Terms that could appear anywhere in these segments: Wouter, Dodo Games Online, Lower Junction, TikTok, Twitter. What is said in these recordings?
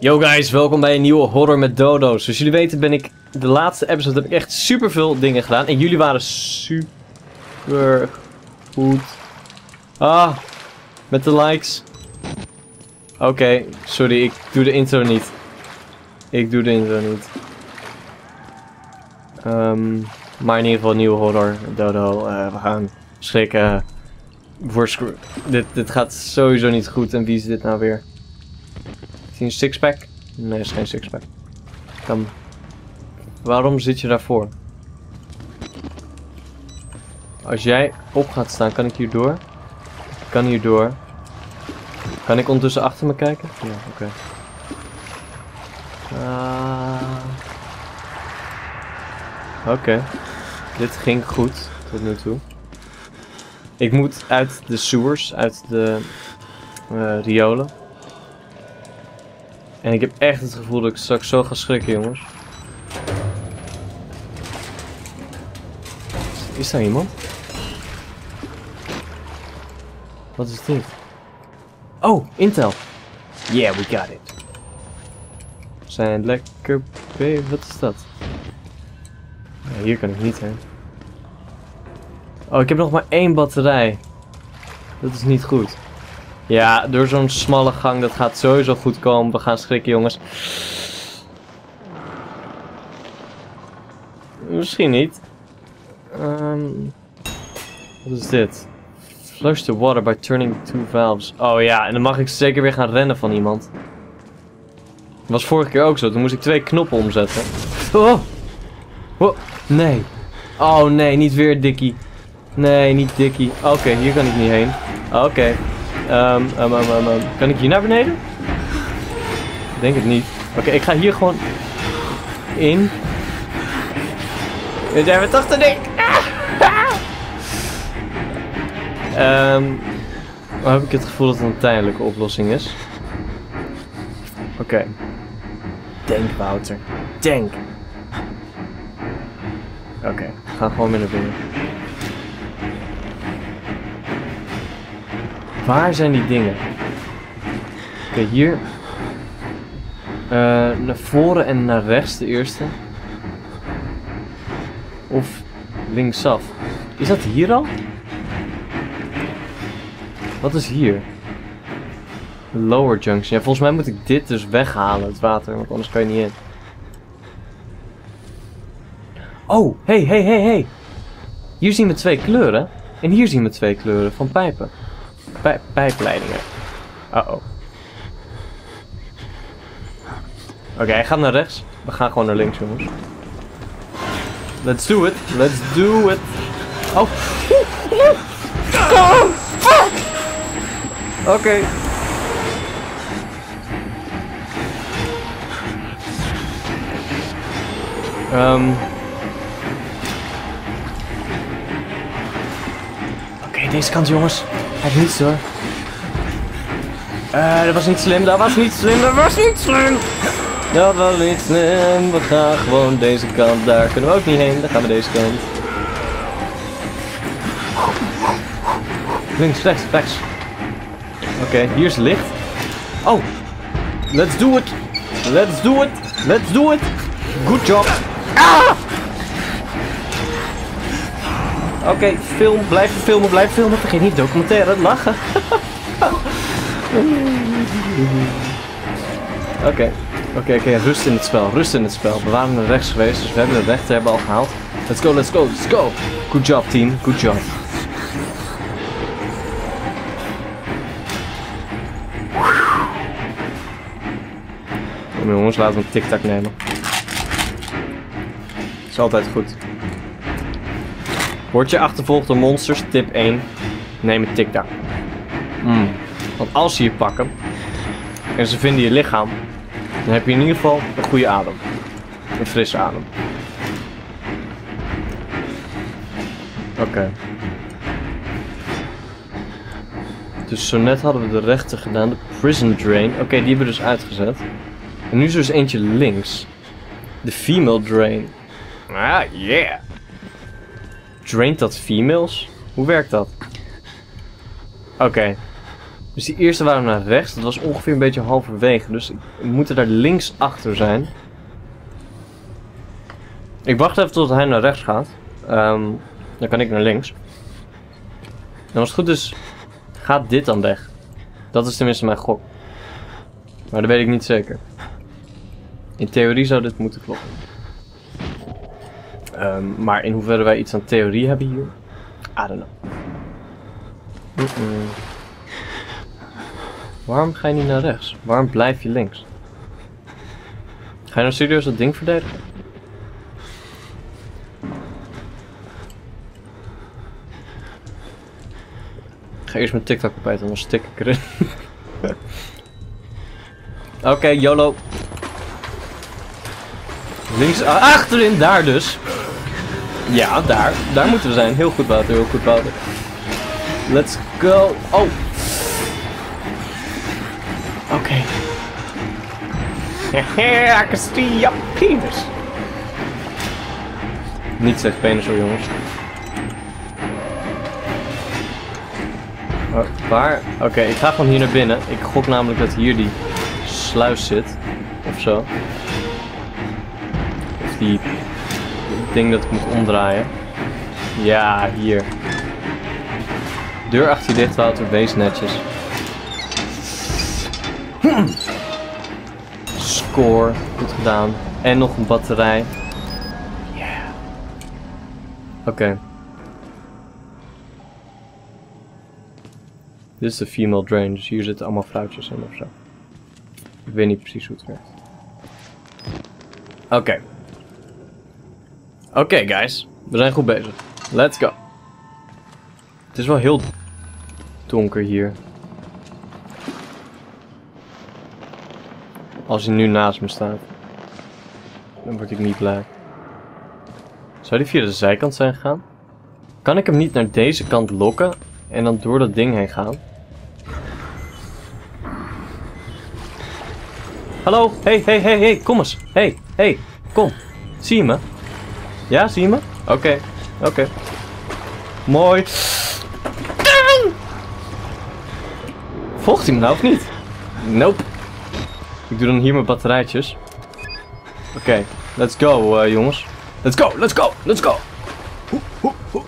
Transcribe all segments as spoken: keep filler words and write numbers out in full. Yo guys, welkom bij een nieuwe horror met dodo's. Zoals jullie weten ben ik, de laatste episode heb ik echt super veel dingen gedaan. En jullie waren super goed. Ah, met de likes. Oké, okay, sorry, ik doe de intro niet. Ik doe de intro niet. Um, maar in ieder geval nieuwe horror dodo. Uh, we gaan schrikken. Voor dit, dit gaat sowieso niet goed. En wie is dit nou weer? Is het een sixpack? Nee, is geen sixpack. Dan... Waarom zit je daarvoor? Als jij op gaat staan, kan ik hier door? Ik kan hier door. Kan ik ondertussen achter me kijken? Ja, oké. Okay. Uh... Oké. Okay. Dit ging goed tot nu toe. Ik moet uit de sewers, uit de uh, riolen. En ik heb echt het gevoel dat ik straks zo ga schrikken, jongens. Is daar iemand? Wat is dit? Oh, intel. Yeah, we got it. We zijn lekker bezig. Wat is dat? Ja, hier kan ik niet heen. Oh, ik heb nog maar één batterij. Dat is niet goed. Ja, door zo'n smalle gang, dat gaat sowieso goed komen. We gaan schrikken, jongens. Misschien niet. Um, wat is dit? Flush the water by turning two valves. Oh ja, en dan mag ik zeker weer gaan rennen van iemand. Dat was vorige keer ook zo. Toen moest ik twee knoppen omzetten. Oh! Oh! Nee. Oh nee, niet weer Dickie. Nee, niet Dickie. Oké, okay, hier kan ik niet heen. Oké. Okay. Um, um, um, um, um. Kan ik hier naar beneden? Ik denk het niet. Oké, okay, ik ga hier gewoon in. We zijn we toch te dik. um, maar heb ik het gevoel dat het een tijdelijke oplossing is? Oké. Okay. Denk, Wouter. Denk. Oké, okay, ga gewoon weer naar binnen. Waar zijn die dingen? Oké, okay, hier. Uh, naar voren en naar rechts, de eerste. Of linksaf. Is dat hier al? Wat is hier? Lower Junction. Ja, volgens mij moet ik dit dus weghalen, het water, want anders kan je niet in. Oh, hey, hey, hey, hey. Hier zien we twee kleuren. En hier zien we twee kleuren van pijpen. Bij, bijpleidingen. Uh-oh. Oké, okay, hij gaat naar rechts. We gaan gewoon naar links, jongens. Let's do it. Let's do it. Oh. Oh, fuck. Oké. Okay. Um. Oké, okay, deze kant, jongens. Hij heeft niets hoor. Uh, dat was niet slim, dat was niet slim, dat was niet slim. Dat was niet slim. We gaan gewoon deze kant, daar kunnen we ook niet heen. Dan gaan we deze kant. Links, rechts, rechts. Oké, okay, hier is licht. Oh, let's do it. Let's do it. Let's do it. Good job. Ah! Oké, okay, film, blijf filmen, blijf filmen. Vergeet niet documentaire, lachen. Oké, okay. oké, okay, oké, okay. Rust in het spel, rust in het spel. We waren naar rechts geweest, dus we hebben de rechter hebben al gehaald. Let's go, let's go, let's go. Good job, team, good job. Kom jongens, laten we een tic-tac nemen. Is altijd goed. Word je achtervolgd door monsters, tip één, neem een tic-tac. Mm. Want als ze je pakken en ze vinden je lichaam, dan heb je in ieder geval een goede adem. Een frisse adem. Oké. Okay. Dus zo net hadden we de rechter gedaan, de prison drain. Oké, okay, die hebben we dus uitgezet. En nu is er dus eentje links. De female drain. Ah, yeah. Draint dat females? Hoe werkt dat? Oké. Okay. Dus die eerste waren naar rechts. Dat was ongeveer een beetje halverwege. Dus we moeten daar links achter zijn. Ik wacht even tot hij naar rechts gaat. Um, dan kan ik naar links. En als het goed is, gaat dit dan weg. Dat is tenminste mijn gok. Maar dat weet ik niet zeker. In theorie zou dit moeten kloppen. Um, maar in hoeverre wij iets aan theorie hebben hier? I don't know. Mm-mm. Waarom ga je niet naar rechts? Waarom blijf je links? Ga je nou serieus dat ding verdedigen? Ik ga eerst mijn TikTok opeten, anders stik ik erin. Oké, okay, YOLO. Links achterin, daar dus. Ja, daar. Daar moeten we zijn. Heel goed water, heel goed water. Let's go. Oh. Oké. Okay. Haha, I can see your penis. Niet slecht penis hoor, jongens. Oh, waar? Oké, okay, ik ga gewoon hier naar binnen. Ik gok namelijk dat hier die sluis zit. Of zo. Of die... Ik denk dat ik moet omdraaien. Ja, hier. Deur achter je dicht, Wouter. Wees netjes. Hm. Score. Goed gedaan. En nog een batterij. Ja. Yeah. Oké. Okay. Dit is de female drain, dus hier zitten allemaal vrouwtjes in ofzo. Ik weet niet precies hoe het werkt. Oké. Okay. Oké, okay, guys. We zijn goed bezig. Let's go. Het is wel heel donker hier. Als hij nu naast me staat, dan word ik niet blij. Zou die via de zijkant zijn gegaan? Kan ik hem niet naar deze kant lokken en dan door dat ding heen gaan? Hallo, hey, hey, hey, hey, kom eens. Hey, hey, kom. Zie je me? Ja, zie je me? Oké, okay. oké. Okay. Mooi. Volgt hij me nou of niet? Nope. Ik doe dan hier mijn batterijtjes. Oké, okay, let's go uh, jongens. Let's go, let's go, let's go. Oké,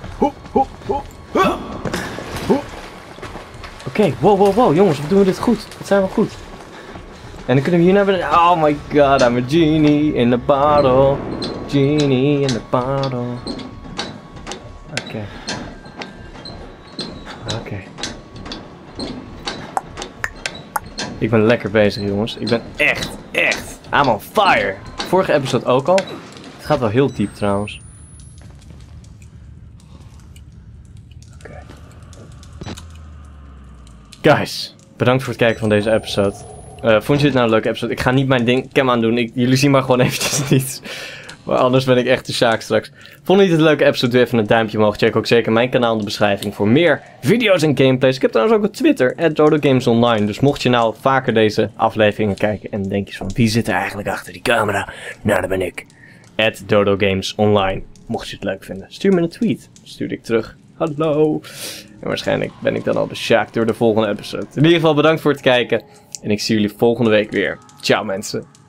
okay, wow, wow, wow, jongens, wat doen we dit goed? Wat zijn we goed? En dan kunnen we hier naar beneden. Oh my god, I'm a genie in the bottle. Genie in the bottle. Oké. Okay. Oké. Okay. Ik ben lekker bezig, jongens. Ik ben echt, echt. I'm on fire. Vorige episode ook al. Het gaat wel heel diep trouwens. Oké. Okay. Guys, bedankt voor het kijken van deze episode. Uh, vond je dit nou een leuke episode? Ik ga niet mijn ding cam aan doen. Ik, jullie zien maar gewoon eventjes niets. Maar anders ben ik echt de Sjaak straks. Vond je dit een leuke episode? Doe even een duimpje omhoog. Check ook zeker mijn kanaal in de beschrijving voor meer video's en gameplays. Ik heb trouwens ook op Twitter, Dodo Games Online. Dus mocht je nou vaker deze afleveringen kijken en denk je van wie zit er eigenlijk achter die camera? Nou, dat ben ik. Dodo Games Online. Mocht je het leuk vinden, stuur me een tweet. Stuur ik terug. Hallo. En waarschijnlijk ben ik dan al de Sjaak door de volgende episode. In ieder geval bedankt voor het kijken. En ik zie jullie volgende week weer. Ciao mensen.